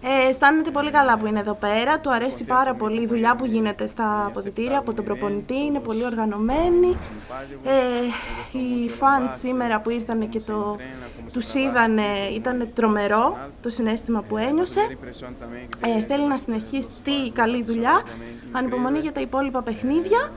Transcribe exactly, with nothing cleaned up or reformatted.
Ε, αισθάνεται πολύ καλά που είναι εδώ πέρα. Του αρέσει πάρα πολύ η δουλειά που γίνεται στα αποδυτήρια από τον προπονητή. Είναι πολύ οργανωμένη. Ε, οι φαν σήμερα που ήρθαν και το, τους είδανε, ήταν τρομερό το συναίσθημα που ένιωσε. Ε, θέλει να συνεχίσει τη καλή δουλειά. Ανυπομονεί για τα υπόλοιπα παιχνίδια.